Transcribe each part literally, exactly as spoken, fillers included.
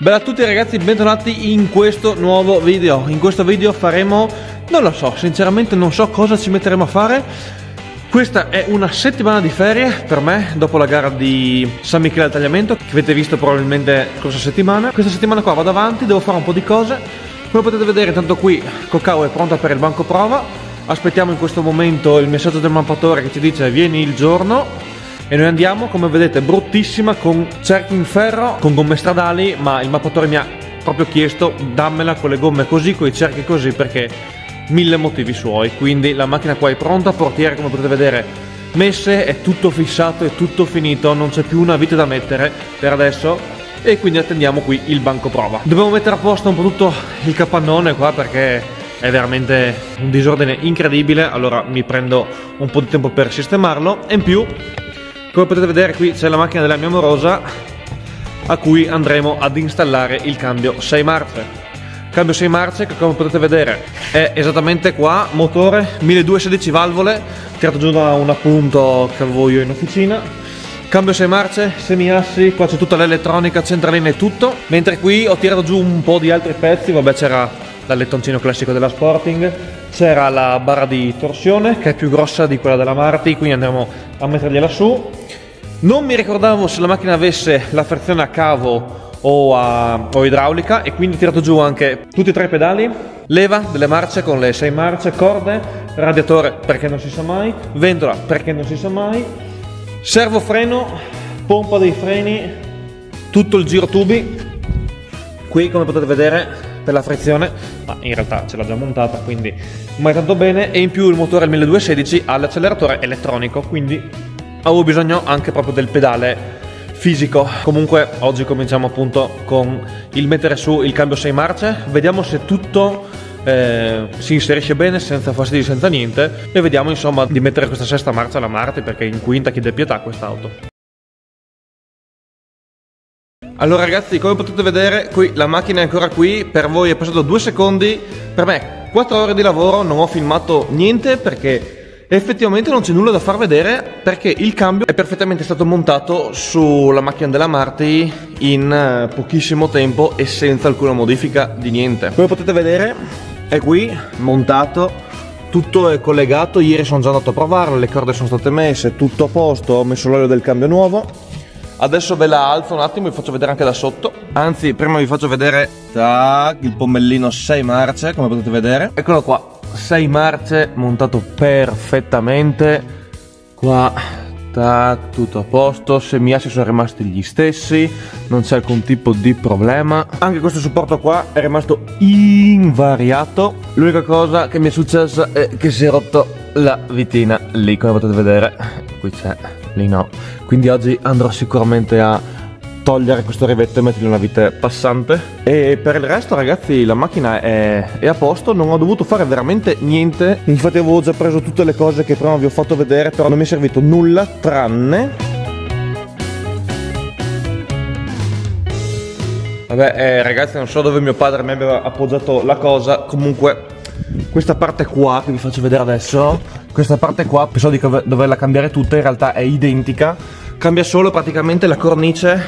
Bella a tutti ragazzi, bentornati in questo nuovo video. In questo video faremo, non lo so, sinceramente non so cosa ci metteremo a fare. Questa è una settimana di ferie per me, dopo la gara di San Michele al Tagliamento, che avete visto probabilmente scorsa settimana. Questa settimana qua vado avanti, devo fare un po' di cose. Come potete vedere, intanto qui Cocau è pronta per il banco prova. Aspettiamo in questo momento il messaggio del mappatore che ci dice vieni il giorno. E noi andiamo, come vedete, bruttissima, con cerchi in ferro, con gomme stradali, ma il mappatore mi ha proprio chiesto dammela con le gomme così, con i cerchi così, perché mille motivi suoi. Quindi la macchina qua è pronta, portiere come potete vedere messe, è tutto fissato, è tutto finito, non c'è più una vite da mettere per adesso. E quindi attendiamo qui il banco prova. Dobbiamo mettere a posto un po' tutto il capannone qua perché è veramente un disordine incredibile, allora mi prendo un po' di tempo per sistemarlo. E in più, come potete vedere, qui c'è la macchina della mia amorosa a cui andremo ad installare il cambio sei marce. Cambio sei marce che, come potete vedere, è esattamente qua, motore milleduecentosedici valvole, tirato giù da un appunto che avevo io in officina. Cambio sei marce, semiassi, qua c'è tutta l'elettronica, centralina e tutto. Mentre qui ho tirato giù un po' di altri pezzi, vabbè, c'era l'allettoncino classico della Sporting, c'era la barra di torsione che è più grossa di quella della Marti, quindi andiamo a mettergliela su. Non mi ricordavo se la macchina avesse la frizione a cavo o, a, o idraulica, e quindi ho tirato giù anche tutti e tre i pedali, leva delle marce con le sei marce, corde, radiatore perché non si sa mai, ventola perché non si sa mai, servofreno, pompa dei freni, tutto il giro tubi. Qui, come potete vedere, per la frizione, ma in realtà ce l'ha già montata, quindi mai tanto bene. E in più il motore al milleduecentosedici ha l'acceleratore elettronico, quindi avevo bisogno anche proprio del pedale fisico. Comunque oggi cominciamo appunto con il mettere su il cambio sei marce, vediamo se tutto eh, si inserisce bene senza fastidi, senza niente, e vediamo insomma di mettere questa sesta marcia alla Marti, perché in quinta chiede pietà quest'auto. Allora ragazzi, come potete vedere, qui la macchina è ancora qui, per voi è passato due secondi, per me quattro ore di lavoro, non ho filmato niente perché effettivamente non c'è nulla da far vedere, perché il cambio è perfettamente stato montato sulla macchina della Marti in pochissimo tempo e senza alcuna modifica di niente. Come potete vedere è qui, montato, tutto è collegato, ieri sono già andato a provarlo, le corde sono state messe, tutto a posto, ho messo l'olio del cambio nuovo. Adesso ve la alzo un attimo, vi faccio vedere anche da sotto. Anzi, prima vi faccio vedere, tac, il pommellino sei marce, come potete vedere. Eccolo qua, sei marce, montato perfettamente. Qua, tac, tutto a posto, semiassi sono rimasti gli stessi, non c'è alcun tipo di problema. Anche questo supporto qua è rimasto invariato. L'unica cosa che mi è successa è che si è rotto la vitina lì, come potete vedere. Qui c'è, lì no. Quindi oggi andrò sicuramente a togliere questo rivetto e mettergli una vite passante. E per il resto ragazzi la macchina è, è a posto, non ho dovuto fare veramente niente. Infatti avevo già preso tutte le cose che prima vi ho fatto vedere, però non mi è servito nulla tranne... Vabbè eh, ragazzi, non so dove mio padre mi aveva appoggiato la cosa, comunque... Questa parte qua che vi faccio vedere adesso, questa parte qua pensavo di doverla cambiare tutta, in realtà è identica, cambia solo praticamente la cornice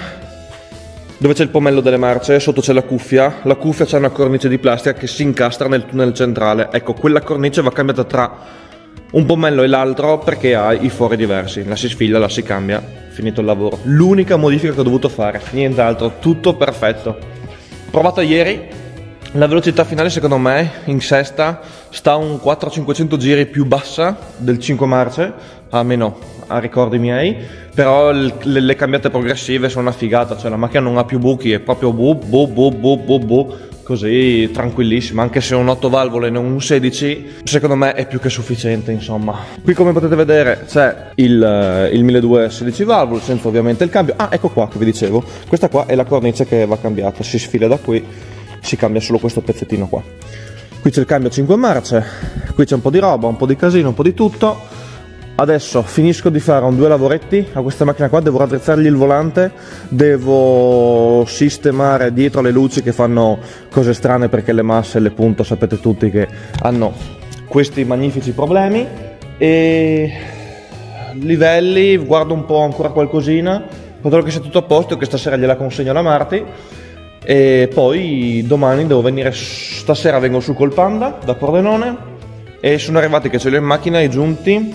dove c'è il pomello delle marce, sotto c'è la cuffia, la cuffia c'è una cornice di plastica che si incastra nel tunnel centrale, ecco quella cornice va cambiata tra un pomello e l'altro perché ha i fori diversi, la si sfila, la si cambia, finito il lavoro. L'unica modifica che ho dovuto fare, nient'altro, tutto perfetto. Provata ieri. La velocità finale secondo me in sesta sta un quattrocento cinquecento giri più bassa del cinque marce, almeno a ricordi miei, però le, le cambiate progressive sono una figata, cioè la macchina non ha più buchi, è proprio bu bu bu bu bu bu, così tranquillissima, anche se un otto valvole e non un sedici, secondo me è più che sufficiente insomma. Qui come potete vedere c'è il, il milleduecentosedici valvole, senza ovviamente il cambio. Ah, ecco qua che vi dicevo, questa qua è la cornice che va cambiata, si sfila da qui. Si cambia solo questo pezzettino qua. Qui c'è il cambio cinque marce, qui c'è un po' di roba, un po' di casino, un po' di tutto. Adesso finisco di fare un due lavoretti a questa macchina qua, devo raddrizzargli il volante, devo sistemare dietro le luci che fanno cose strane perché le masse e le punto sapete tutti che hanno questi magnifici problemi. E livelli, guardo un po' ancora qualcosina, controllo che sia tutto a posto, che stasera gliela consegno alla Marti. E poi domani devo venire, stasera vengo su col Panda da Pordenone e sono arrivati che ce li ho in macchina i giunti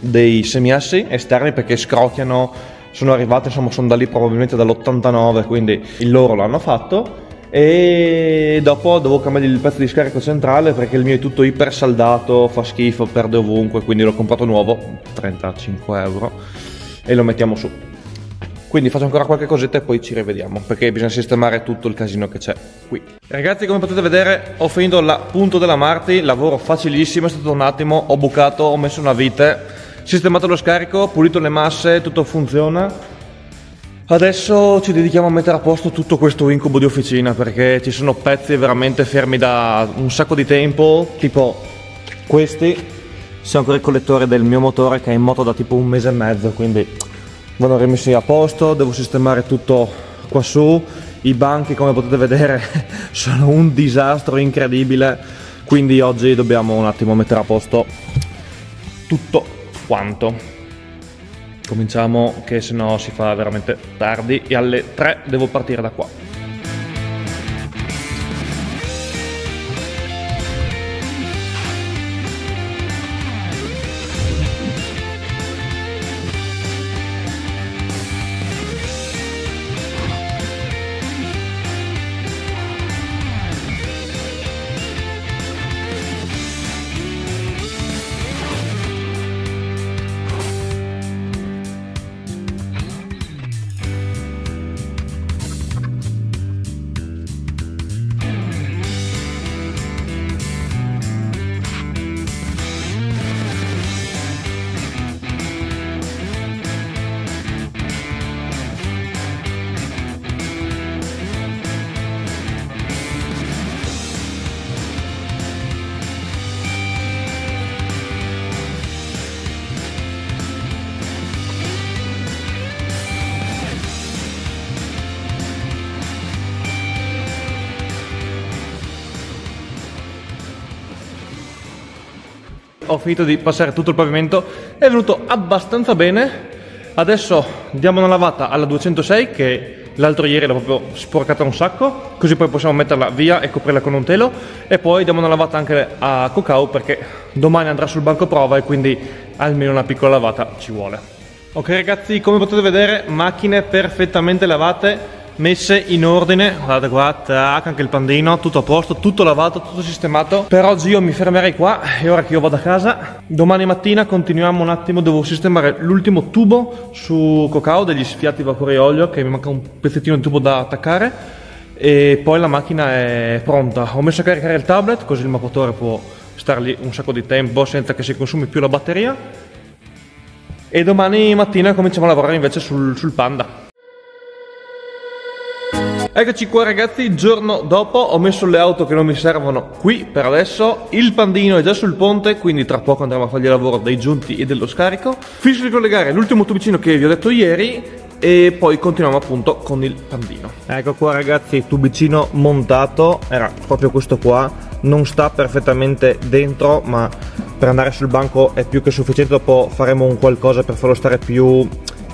dei semiassi esterni perché scrocchiano, sono arrivati, insomma sono da lì probabilmente dall'ottantanove, quindi il loro l'hanno fatto. E dopo devo cambiare il pezzo di scarico centrale perché il mio è tutto ipersaldato, fa schifo, perde ovunque, quindi l'ho comprato nuovo, trentacinque euro, e lo mettiamo su. Quindi faccio ancora qualche cosetta e poi ci rivediamo, perché bisogna sistemare tutto il casino che c'è qui. Ragazzi, come potete vedere ho finito l'appunto della Marti, lavoro facilissimo, è stato un attimo, ho bucato, ho messo una vite, sistemato lo scarico, pulito le masse, tutto funziona. Adesso ci dedichiamo a mettere a posto tutto questo incubo di officina, perché ci sono pezzi veramente fermi da un sacco di tempo, tipo questi, sono ancora il collettore del mio motore che è in moto da tipo un mese e mezzo, quindi vanno rimessi a posto, devo sistemare tutto qua su, i banchi come potete vedere sono un disastro incredibile, quindi oggi dobbiamo un attimo mettere a posto tutto quanto. Cominciamo che sennò si fa veramente tardi e alle tre devo partire da qua. Ho finito di passare tutto il pavimento, è venuto abbastanza bene. Adesso diamo una lavata alla duecentosei che l'altro ieri l'ho proprio sporcata un sacco, così poi possiamo metterla via e coprirla con un telo, e poi diamo una lavata anche a Cocau perché domani andrà sul banco prova e quindi almeno una piccola lavata ci vuole. Ok ragazzi, come potete vedere macchine perfettamente lavate, messe in ordine, guardate qua, tac, anche il pandino, tutto a posto, tutto lavato, tutto sistemato. Per oggi io mi fermerei qua, è ora che io vado a casa. Domani mattina continuiamo un attimo, devo sistemare l'ultimo tubo su Cocau degli sfiati vapori olio, che mi manca un pezzettino di tubo da attaccare, e poi la macchina è pronta. Ho messo a caricare il tablet così il mappatore può star lì un sacco di tempo senza che si consumi più la batteria, e domani mattina cominciamo a lavorare invece sul, sul Panda. Eccoci qua ragazzi, giorno dopo, ho messo le auto che non mi servono qui per adesso, il pandino è già sul ponte, quindi tra poco andremo a fare il lavoro dei giunti e dello scarico. Finisco di collegare l'ultimo tubicino che vi ho detto ieri e poi continuiamo appunto con il pandino. Ecco qua ragazzi, tubicino montato, era proprio questo qua, non sta perfettamente dentro ma per andare sul banco è più che sufficiente, dopo faremo un qualcosa per farlo stare più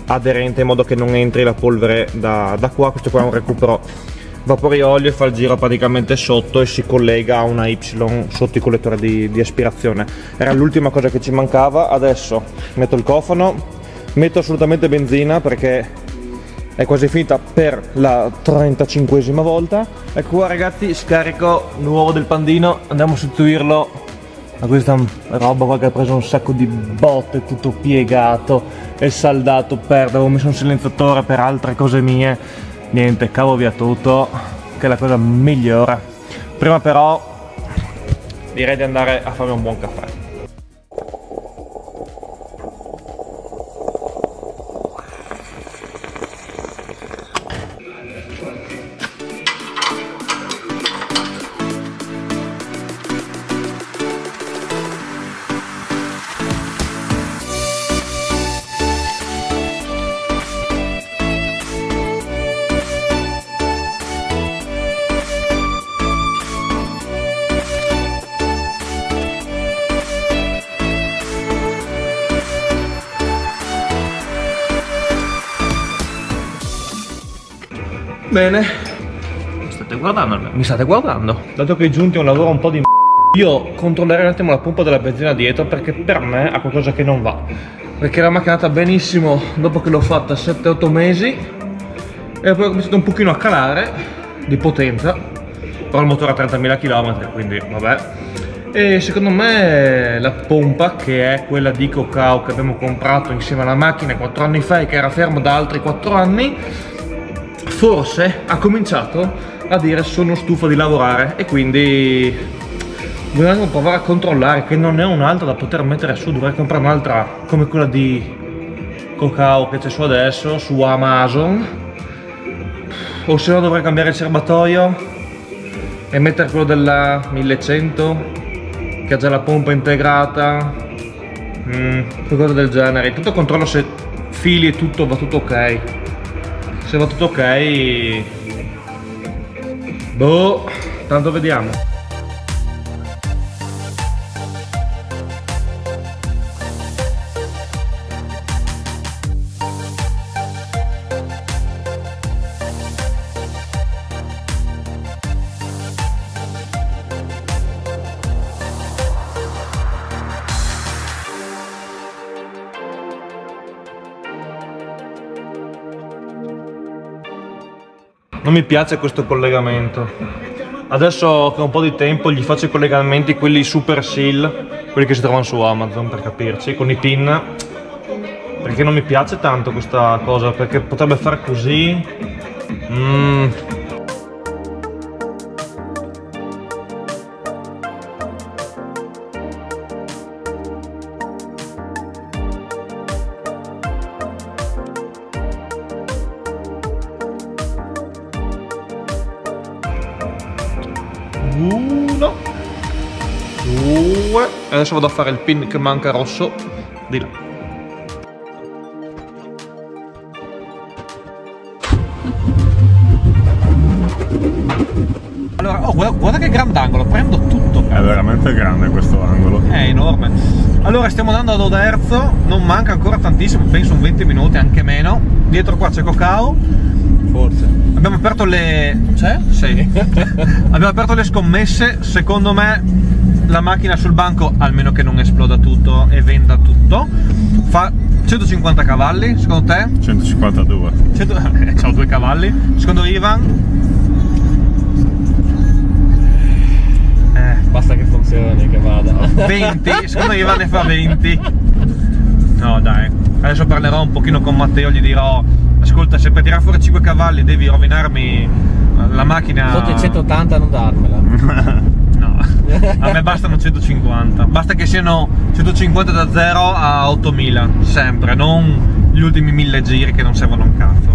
aderente in modo che non entri la polvere da, da qua. Questo qua è un recupero vapori olio e fa il giro praticamente sotto e si collega a una Y sotto il collettore di, di aspirazione. Era l'ultima cosa che ci mancava. Adesso metto il cofano, metto assolutamente benzina perché è quasi finita per la trentacinquesima volta. Ecco qua ragazzi, scarico nuovo del pandino, andiamo a sostituirlo a questa roba qua che ha preso un sacco di botte, tutto piegato e saldato, perdo, avevo messo un silenziatore per altre cose mie, niente, cavo via tutto, che è la cosa migliore. Prima però direi di andare a fare un buon caffè. Bene, State guardando? Mi state guardando? Dato che i giunti è un lavoro un po' di m***a, io controllerei un attimo la pompa della benzina dietro, perché per me ha qualcosa che non va. Perché la macchina è andata benissimo dopo che l'ho fatta sette otto mesi e poi ho cominciato un pochino a calare di potenza, però il motore ha trentamila chilometri, quindi vabbè. E secondo me la pompa, che è quella di Cocau che abbiamo comprato insieme alla macchina quattro anni fa e che era ferma da altri quattro anni, forse ha cominciato a dire sono stufa di lavorare, e quindi dobbiamo provare a controllare che non è un'altra da poter mettere su. Dovrei comprare un'altra come quella di Cocau che c'è su adesso su Amazon, o se no dovrei cambiare il serbatoio e mettere quello della millecento che ha già la pompa integrata, mm, qualcosa del genere. Tutto controllo se fili e tutto va tutto ok. Se va tutto ok, boh, tanto vediamo. Non mi piace questo collegamento. Adesso che ho un po' di tempo gli faccio i collegamenti, quelli super seal, quelli che si trovano su Amazon per capirci, con i pin, perché non mi piace tanto questa cosa, perché potrebbe fare così. mm. Uno, due, e adesso vado a fare il pin che manca rosso di là. Allora, oh, guarda, guarda che grand'angolo, prendo tutto. È veramente grande questo angolo. È enorme. Allora, stiamo andando ad Oderzo, non manca ancora tantissimo, penso un venti minuti, anche meno. Dietro qua c'è Cocau. Forse. Abbiamo aperto le... C'è? Sì. Abbiamo aperto le scommesse. Secondo me la macchina sul banco, almeno che non esploda tutto e venda tutto, fa centocinquanta cavalli, secondo te? centocinquantadue. cento... C'ho due cavalli. Secondo Ivan? Eh. Basta che funzioni, che vada. venti, secondo Ivan ne fa venti. No dai, adesso parlerò un pochino con Matteo, gli dirò: ascolta, se per tirare fuori cinque cavalli devi rovinarmi la macchina. Sotto i centottanta non darmela. No, a me bastano centocinquanta. Basta che siano centocinquanta da zero a ottomila, sempre, non gli ultimi mille giri che non servono un cazzo.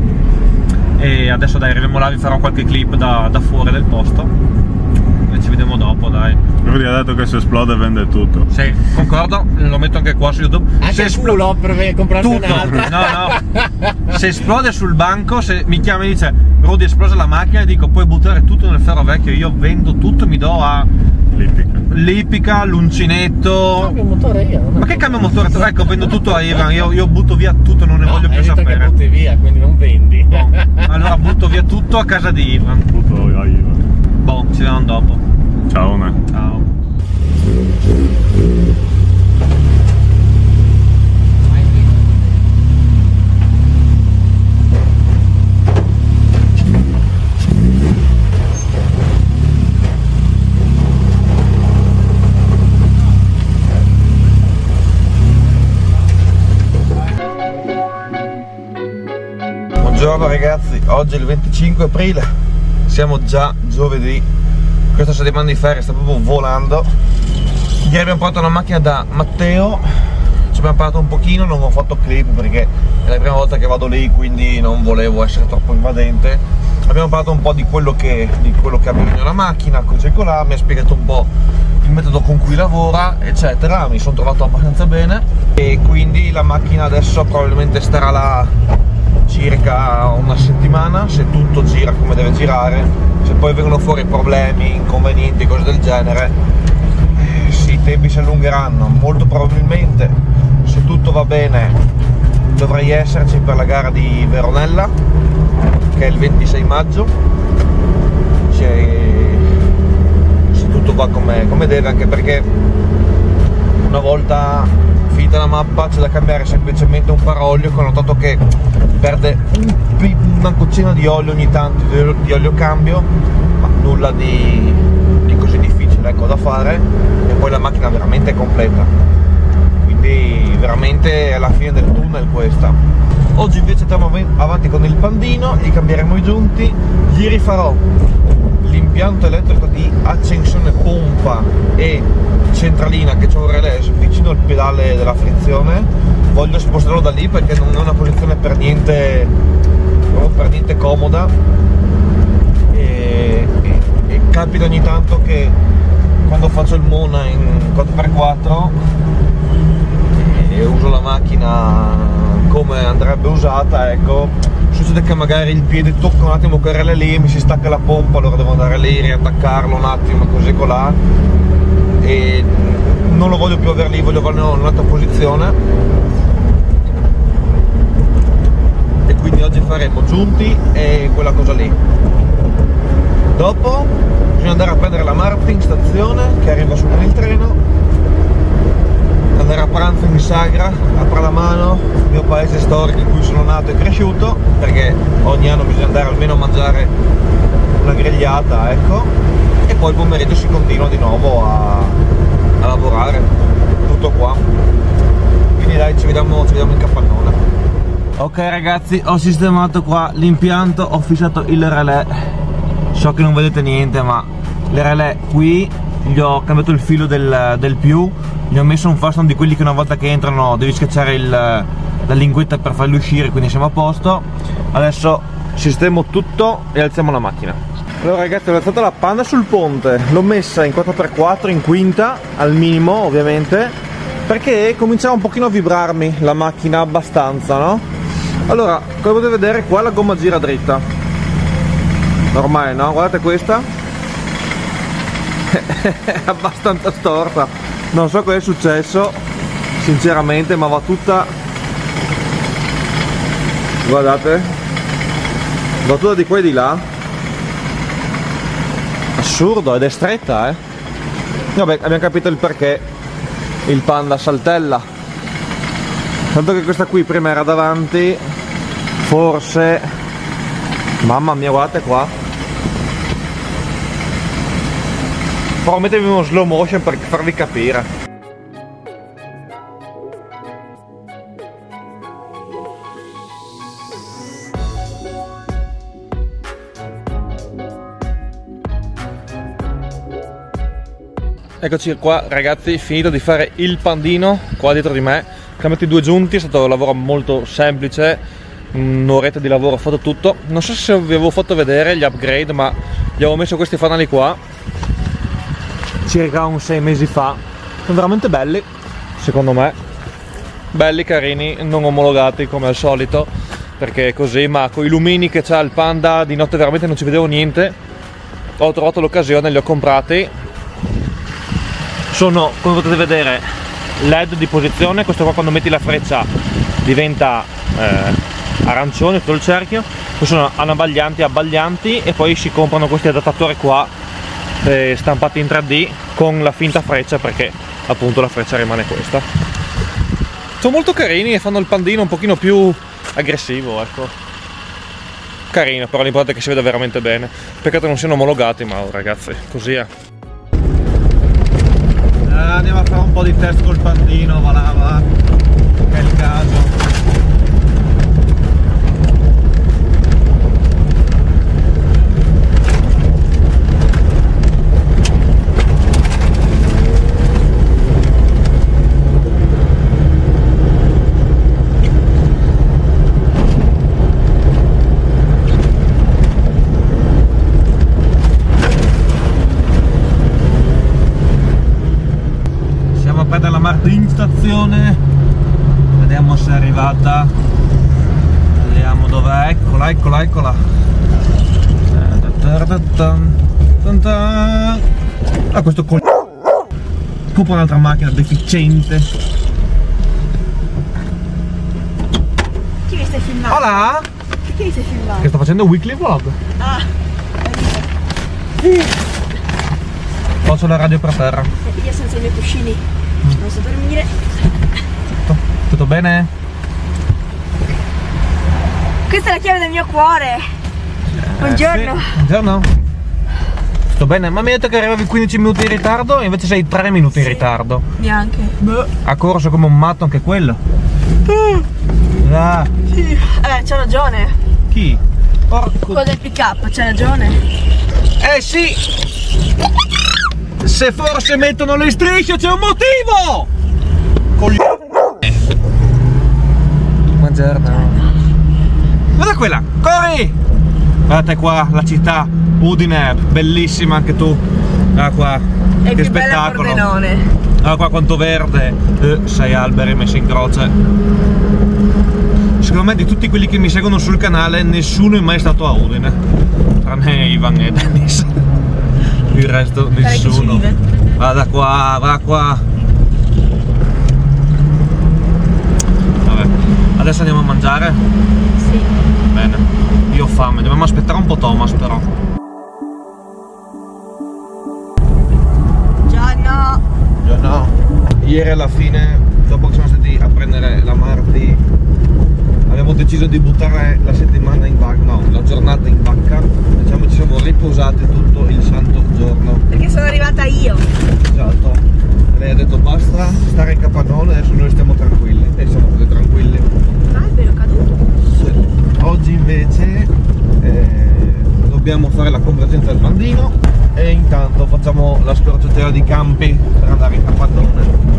E adesso dai, arriviamo là, vi farò qualche clip da, da fuori del posto e ci vediamo dopo, dai. Rudy ha detto che se esplode vende tutto. Sì, concordo, lo metto anche qua su YouTube. Anche il culo per comprarti un'altra. No, no. Se esplode sul banco, se mi chiama e dice Rudy esplosa la macchina, e dico puoi buttare tutto nel ferro vecchio, io vendo tutto, mi do a l'ippica, l'uncinetto. Cambio motore io. Non Ma che cambio motore? Ecco, vendo tutto a Ivan, io, io butto via tutto, non ne no, voglio più sapere. Ma butti via, quindi non vendi. Bon. Allora butto via tutto a casa di Ivan. Butto a Ivan. Boh, ci vediamo dopo. Ciao, ne. Ciao. Buongiorno ragazzi, oggi è il venticinque aprile. Siamo già giovedì, questa settimana di ferie sta proprio volando. Ieri abbiamo portato una macchina da Matteo, ci abbiamo parlato un pochino, non ho fatto clip perché è la prima volta che vado lì, quindi non volevo essere troppo invadente. Abbiamo parlato un po' di quello che, di quello che ha bisogno la macchina, così e là, mi ha spiegato un po' il metodo con cui lavora, eccetera. Mi sono trovato abbastanza bene e quindi la macchina adesso probabilmente starà là circa una settimana, se tutto gira come deve girare. Se poi vengono fuori problemi, inconvenienti, cose del genere, eh, sì, i tempi si allungheranno. Molto probabilmente, se tutto va bene, dovrei esserci per la gara di Veronella, che è il ventisei maggio. veloce, se tutto va come, come deve, anche perché una volta finita la mappa c'è da cambiare semplicemente un paraolio, che ho notato che perde una goccina di olio ogni tanto, di olio cambio, ma nulla di, di così difficile, ecco, da fare, e poi la macchina veramente è completa, quindi veramente è la fine del tunnel questa. Oggi invece andiamo avanti con il pandino, gli cambieremo i giunti, gli rifarò l'impianto elettrico di accensione pompa e centralina che c'è un relais vicino al pedale della frizione. Voglio spostarlo da lì perché non è una posizione per niente, per niente comoda, e, e, e capita ogni tanto che quando faccio il Mona in quattro per quattro e uso la macchina come andrebbe usata, ecco, succede che magari il piede tocca un attimo quel relè lì e mi si stacca la pompa, allora devo andare lì, riattaccarlo un attimo, così colà, e non lo voglio più avere lì, voglio averlo in un'altra posizione. E quindi oggi faremo giunti e quella cosa lì. Dopo bisogna andare a prendere la Marti in stazione, che arriva su con il treno, andare a pranzo in sagra a Palamano, il mio paese storico in cui sono nato e cresciuto, perché ogni anno bisogna andare almeno a mangiare una grigliata, ecco, e poi il pomeriggio si continua di nuovo a, a lavorare, tutto qua. Quindi dai, ci vediamo, ci vediamo in capannone. Ok ragazzi, ho sistemato qua l'impianto, ho fissato il relè, so che non vedete niente, ma il relè qui gli ho cambiato il filo del, del più, gli ho messo un fasteon di quelli che una volta che entrano devi schiacciare il, la linguetta per farli uscire, quindi siamo a posto. Adesso sistemo tutto e alziamo la macchina. Allora ragazzi, ho alzato la Panda sul ponte, l'ho messa in quattro per quattro, in quinta al minimo ovviamente, perché cominciava un pochino a vibrarmi la macchina abbastanza, no? Allora, come potete vedere qua la gomma gira dritta, normale, no? Guardate questa è abbastanza storta, non so cosa è successo sinceramente, ma va tutta, guardate, va tutta di qua e di là, assurdo, ed è stretta, eh vabbè, abbiamo capito il perché il Panda saltella, tanto che questa qui prima era davanti, forse, mamma mia, guardate qua. Però mettevi uno slow motion per farvi capire. Eccoci qua ragazzi, finito di fare il pandino qua dietro di me, ho cambiato i due giunti, è stato un lavoro molto semplice, un'oretta di lavoro, ho fatto tutto. Non so se vi avevo fatto vedere gli upgrade, ma gli avevo messo questi fanali qua circa un sei mesi fa, sono veramente belli, secondo me, belli, carini, non omologati come al solito, perché così, ma con i lumini che c'ha il Panda di notte veramente non ci vedevo niente, ho trovato l'occasione, li ho comprati, sono, come potete vedere, led di posizione, questo qua quando metti la freccia diventa eh, arancione tutto il cerchio, poi sono anabbaglianti, abbaglianti, e poi si comprano questi adattatori qua stampati in tre D con la finta freccia, perché appunto la freccia rimane questa. Sono molto carini e fanno il pandino un pochino più aggressivo, ecco, carino, però l'importante è che si veda veramente bene, peccato non siano omologati, ma oh, ragazzi, così è. Ah, andiamo a fare un po' di test col pandino, va là, va, che è il caso. In stazione, vediamo se è arrivata, vediamo dov'è, eccola, eccola, eccola, ah, questo col... Scupa un'altra macchina deficiente. Chi mi stai filmando? Hola! Che, che mi stai filmando? Che sto facendo weekly vlog. Ah, Faccio la radio per terra. E via senza i miei cuscini. Mm. Non so dormire. Tutto, tutto bene? Questa è la chiave del mio cuore. Eh, Buongiorno. Sì. Buongiorno. Tutto bene? Ma mi hai detto che arrivavi quindici minuti in ritardo e invece sei tre minuti sì. in ritardo. Neanche. Beh. Ha corso come un matto anche quello. Mm. Ah. Sì. Eh, c'ha ragione. Chi? Porco. Quello del pick up, c'ha ragione. Eh sì. Se forse mettono le strisce c'è un motivo! Coglione! Buongiorno. Guarda quella, corri! Guardate qua, la città, Udine, bellissima anche tu. Guarda qua, e che spettacolo! Guarda qua quanto verde, eh, sei alberi messi in croce. Secondo me di tutti quelli che mi seguono sul canale nessuno è mai stato a Udine, tranne Ivan e Dennis. Il resto nessuno. Vada qua, va qua. Vabbè, adesso andiamo a mangiare? Sì. Bene, io ho fame, dobbiamo aspettare un po' Thomas però. Gianna! Gianna! Ieri alla fine, dopo che siamo stati a prendere la Marti, abbiamo deciso di buttare la settimana in vacca, no, la giornata in vacca. Diciamo ci siamo riposati tutto il santo giorno. Perché sono arrivata io. Esatto. Lei ha detto basta stare in capannone, adesso noi stiamo tranquilli. E siamo tutti tranquilli. L'albero è caduto. Sì. Oggi invece eh, dobbiamo fare la convergenza al bandino e intanto facciamo la scorciatoia di campi per andare in capannone.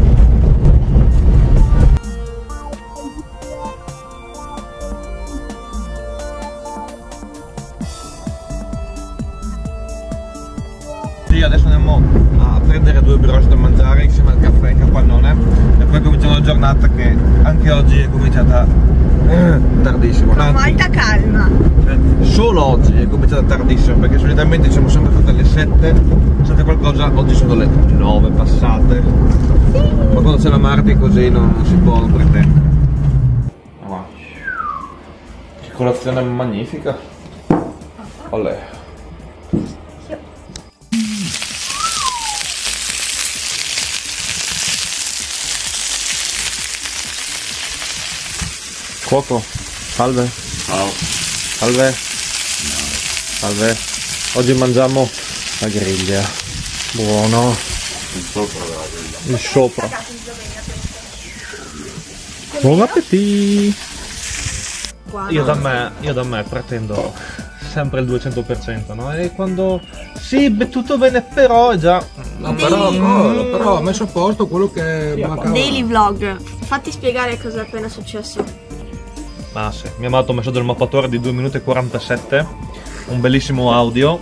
Adesso andiamo a prendere due brioche da mangiare insieme al caffè in capannone e poi cominciamo la giornata che anche oggi è cominciata eh, tardissimo. Con molta calma. Eh, solo oggi è cominciata tardissimo perché solitamente siamo sempre fatte alle sette, sette qualcosa, oggi sono le nove passate. Sì. Ma quando c'è la Marti così non, non si può pretendere. Wow. Che colazione magnifica. Olè. Cuoco, salve. Ciao. Salve. Salve. Oggi mangiamo la griglia. Buono. Il sopra della griglia. Il sopra. Buon appetito. Io da me, io da me pretendo sempre il duecento per cento, no? E quando... Sì, beh, tutto bene, però è già... No, però, no, però ho messo a posto quello che sì, mancava. Daily vlog. Fatti spiegare cosa è appena successo. Ah sì, mi ha mandato un messaggio del mappatore di due minuti e quarantasette, un bellissimo audio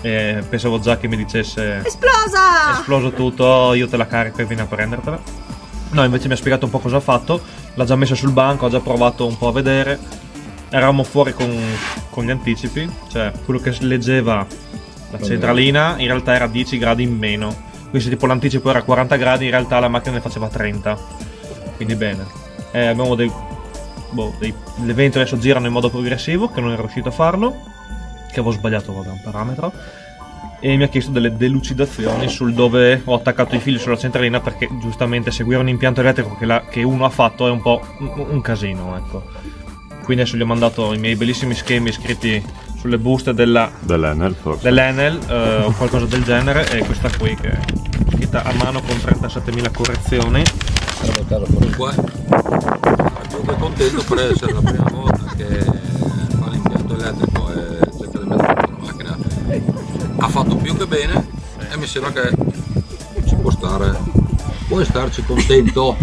e pensavo già che mi dicesse esplosa! Esploso tutto, io te la carico e vieni a prendertela. No, invece mi ha spiegato un po' cosa ha fatto, l'ha già messa sul banco, ha già provato un po' a vedere. Eravamo fuori con, con gli anticipi, cioè quello che leggeva la centralina in realtà era dieci gradi in meno, quindi se tipo l'anticipo era quaranta gradi in realtà la macchina ne faceva trenta, quindi bene. Eh, abbiamo dei... Boh, le ventole adesso girano in modo progressivo, che non ero riuscito a farlo, che avevo sbagliato da un parametro, e mi ha chiesto delle delucidazioni sul dove ho attaccato i fili sulla centralina, perché giustamente seguire un impianto elettrico che, la, che uno ha fatto è un po' un, un casino, ecco. Quindi adesso gli ho mandato i miei bellissimi schemi scritti sulle buste della dell'Enel, forse dell'Enel eh, o qualcosa del genere, e questa qui che è scritta a mano con trentasettemila correzioni. Comunque contento per essere la prima volta che fa l'impianto elettrico e cerca di mettere la macchina, ha fatto più che bene e mi sembra che ci può stare, puoi starci contento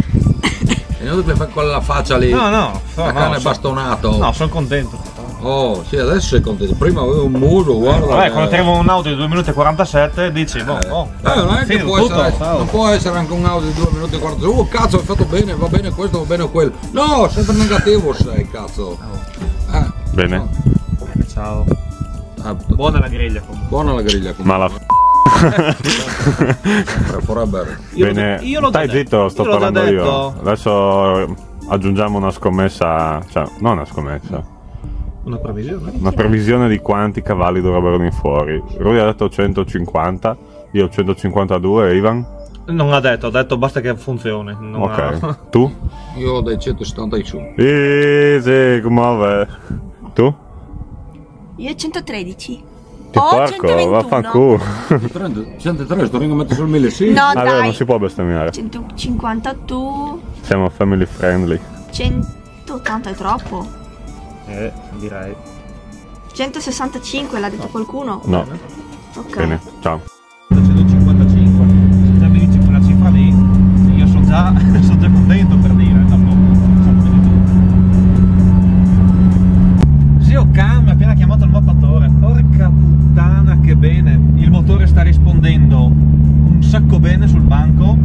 e non devi fare quella faccia lì, no no, la cane bastonato. No, sono contento. Oh sì, adesso sei contento, prima avevo un muro, guarda. Vabbè, quando ti arriva un audio di due minuti e quarantasette dici, boh, eh, boh, eh, non è che può essere, non può essere anche un audio di due minuti e quarantasette. Oh cazzo, hai fatto bene, va bene questo, va bene quello. No, sempre negativo sei, cazzo. Eh, bene. No. Bene, ciao. Eh, buona la griglia comunque. Buona la griglia comunque. Ma la f***a. Io bene, io stai zitto, sto io parlando io. Adesso aggiungiamo una scommessa, cioè, non una scommessa. Una previsione? Una previsione di quanti cavalli dovrebbero venire fuori. Rudy ha detto centocinquanta, io centocinquantadue, Ivan? Non ha detto, ha detto basta che funzioni. Non ok, ha... tu? Io dai centosettantuno. Easy, come tu? Io centotredici. Ti porco, vaffanculo. centotré, sto venendo a mettere sul mille. No, vabbè, dai, non si può bestemmiare. centocinquantotto. Siamo family friendly. centottanta è troppo? Eh, direi. centosessantacinque, l'ha detto qualcuno? No. Ok. Bene, ciao. centocinquantacinque, se già mi dici quella cifra lì, io sono già, sono già contento per dire. Zio Cam mi ha appena chiamato il mottatore. Porca puttana che bene. Il motore sta rispondendo un sacco bene sul banco.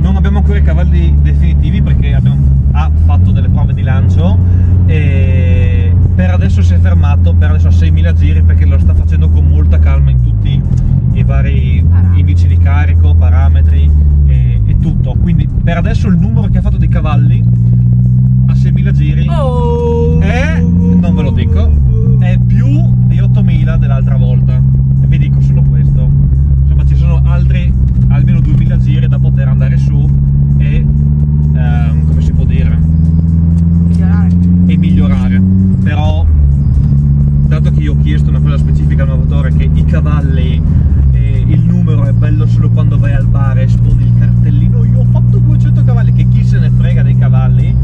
Non abbiamo ancora i cavalli definitivi perché abbiamo ha fatto delle prove di lancio e per adesso si è fermato, per adesso a seimila giri, perché lo sta facendo con molta calma in tutti i vari indici di carico, parametri e, e tutto. Quindi per adesso il numero che ha fatto dei cavalli a seimila giri oh. è, non ve lo dico, è più di ottomila dell'altra volta. E vi dico solo questo. Insomma, ci sono altri almeno duemila giri da poter andare su e ehm, come si può dire? Migliorare. E migliorare. Però, dato che io ho chiesto una cosa specifica al motore, che i cavalli, eh, il numero è bello solo quando vai al bar e esponi il cartellino, io ho fatto duecento cavalli, che chi se ne frega dei cavalli,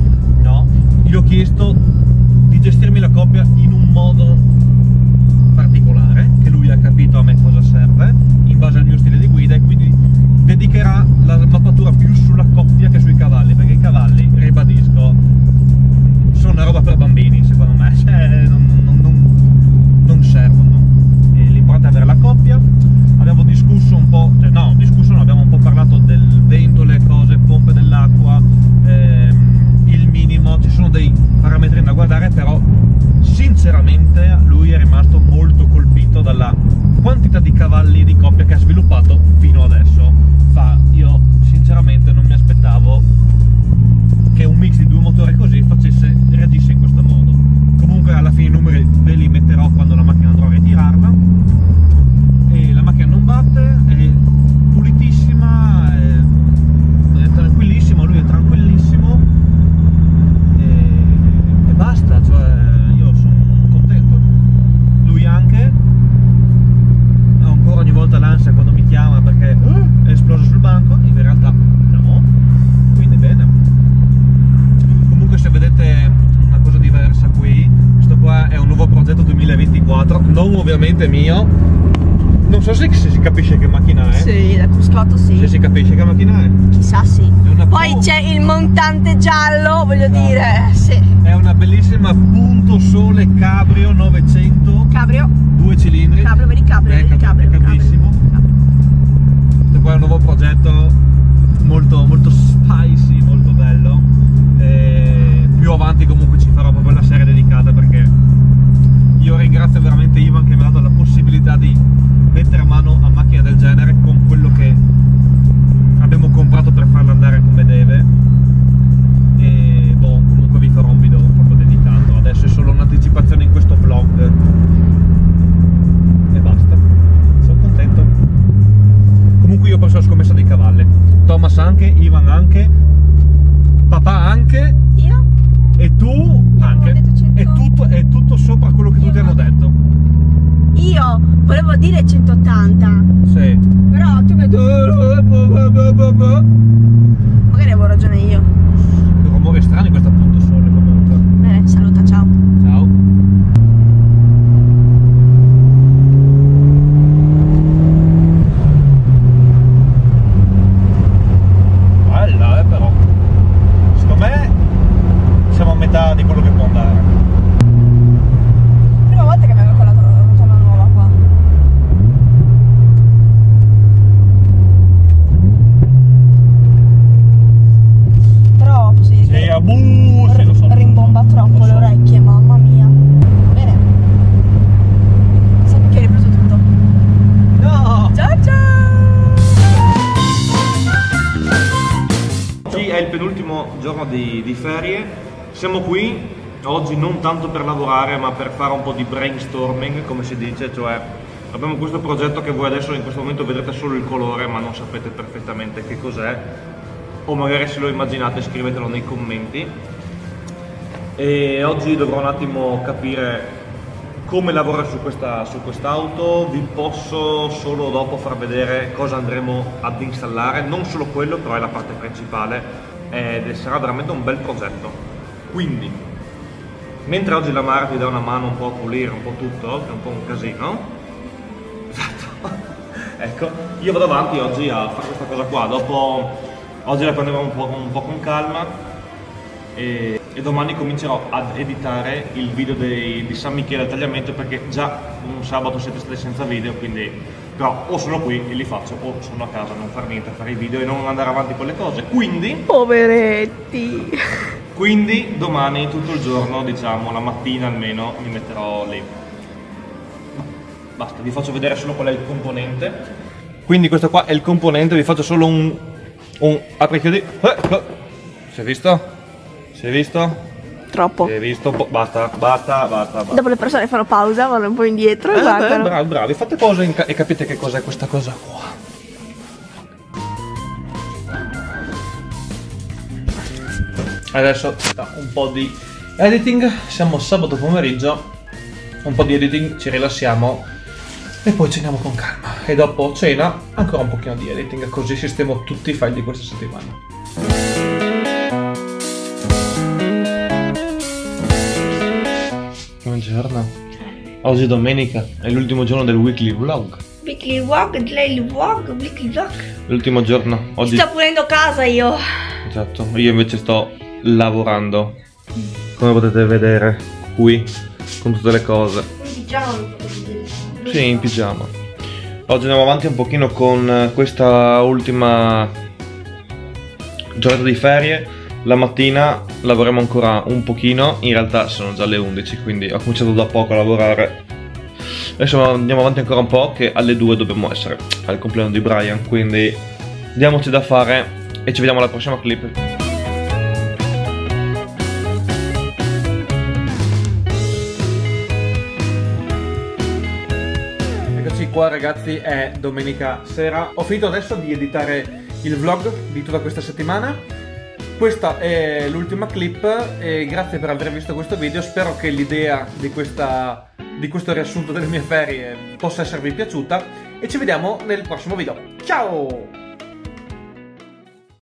no? Gli ho chiesto di gestirmi la coppia in un modo particolare, che lui ha capito a me cosa serve, in base al mio stile di guida, e quindi dedicherà la mappatura più sulla coppia che sui cavalli, perché i cavalli, ribadisco, sono una roba per bambini, secondo me, cioè, non, non, non, non servono. L'importante è avere la coppia. Abbiamo discusso un po', cioè no, discusso no, abbiamo un po' parlato del vento, le cose, pompe dell'acqua, ehm, il minimo, ci sono dei parametri da guardare, però sinceramente lui è rimasto molto colpito dalla quantità di cavalli di coppia che ha sviluppato fino adesso. Fa, io sinceramente non mi aspettavo che un mix di due motori così facesse, reagisse in questo modo. Comunque alla fine i numeri ve li metterò quando la macchina andrò a ritirarla. E la macchina non batte, è pulitissima, è, è tranquillissimo, lui è tranquillissimo e, e basta, cioè io sono contento, lui anche. Ogni volta l'ansia quando mi chiama perché è esploso sul banco, in realtà no, quindi bene. Comunque se vedete una cosa diversa qui, questo qua è un nuovo progetto duemilaventiquattro, non ovviamente mio, non so se, se si capisce che macchina è. Sì, da cruscotto sì. Se si capisce che macchina è? Chissà sì. Poi c'è il montante giallo, voglio no. dire, sì. È una bellissima Punto Sole Cabrio novecento. Cabrio. Due cilindri. Cabrio, vedi Cabrio, vedi Cabrio. È bellissimo. Questo qua è un nuovo progetto molto, molto spicy, molto bello. E più avanti comunque ci farò proprio la serie dedicata, perché io ringrazio veramente Ivan che mi ha dato la possibilità di mettere a mano a macchina del genere con quello che abbiamo comprato per farla andare come deve. E boh, comunque vi farò un video proprio dedicato. Adesso è solo un'anticipazione in questo vlog e basta. Sono contento. Comunque io ho perso la scommessa dei cavalli. Thomas anche, Ivan anche, papà anche, io e tu anche. È tutto, è tutto sopra quello che tutti hanno detto. Io volevo dire centottanta. Sì. Però tu mi hai detto. Magari avevo ragione io. Che rumori strani questo appunto sole comunque. Bene, saluta, ciao. Ciao. Bella eh però. Secondo me siamo a metà di quello che può andare. Prima volta che mi avevo colato. Uh, sì, lo so, rimbomba troppo le orecchie, mamma mia. Bene, sappi che hai ripreso tutto. No, ciao ciao. Oggi è il penultimo giorno di, di ferie. Siamo qui oggi non tanto per lavorare ma per fare un po' di brainstorming, come si dice, cioè abbiamo questo progetto che voi adesso in questo momento vedrete solo il colore ma non sapete perfettamente che cos'è, o magari se lo immaginate scrivetelo nei commenti. E oggi dovrò un attimo capire come lavorare su questa, su quest'auto. Vi posso solo dopo far vedere cosa andremo ad installare, non solo quello però è la parte principale, ed sarà veramente un bel progetto. Quindi mentre oggi la Marti dà una mano un po' a pulire un po' tutto, che è un po' un casino, esatto, ecco, io vado avanti oggi a fare questa cosa qua. Dopo oggi la prenderò un po', un po' con calma e E domani comincerò ad editare il video dei, di San Michele al Tagliamento, perché già un sabato siete stati senza video, quindi però o sono qui e li faccio o sono a casa, non far niente, a fare i video e non andare avanti con le cose, quindi poveretti, quindi domani tutto il giorno, diciamo la mattina almeno, mi metterò lì. Basta, vi faccio vedere solo qual è il componente. Quindi questo qua è il componente, vi faccio solo un, un apri chiudi, eh, si è visto? Si è visto? Troppo. Si è visto? Basta, basta, basta, basta. Dopo le persone fanno pausa, vanno un po' indietro e eh, guardano. Beh, bravi, bravi, fate pausa ca e capite che cos'è questa cosa qua. Adesso un po' di editing, siamo sabato pomeriggio, un po' di editing, ci rilassiamo e poi ceniamo con calma. E dopo cena ancora un pochino di editing, così sistemo tutti i file di questa settimana. Buongiorno, oggi è domenica, è l'ultimo giorno del weekly vlog. Weekly vlog, daily vlog, weekly vlog. L'ultimo giorno, oggi... Sto pulendo casa io. Esatto, io invece sto lavorando. Come potete vedere, qui, con tutte le cose. In pigiama. Sì, in pigiama. Oggi andiamo avanti un pochino con questa ultima giornata di ferie. La mattina lavoriamo ancora un pochino, in realtà sono già le undici, quindi ho cominciato da poco a lavorare. Adesso andiamo avanti ancora un po', che alle due dobbiamo essere al compleanno di Brian, quindi diamoci da fare e ci vediamo alla prossima clip. Eccoci qua ragazzi, è domenica sera. Ho finito adesso di editare il vlog di tutta questa settimana. Questa è l'ultima clip e grazie per aver visto questo video, spero che l'idea di, di questo riassunto delle mie ferie possa esservi piaciuta e ci vediamo nel prossimo video. Ciao!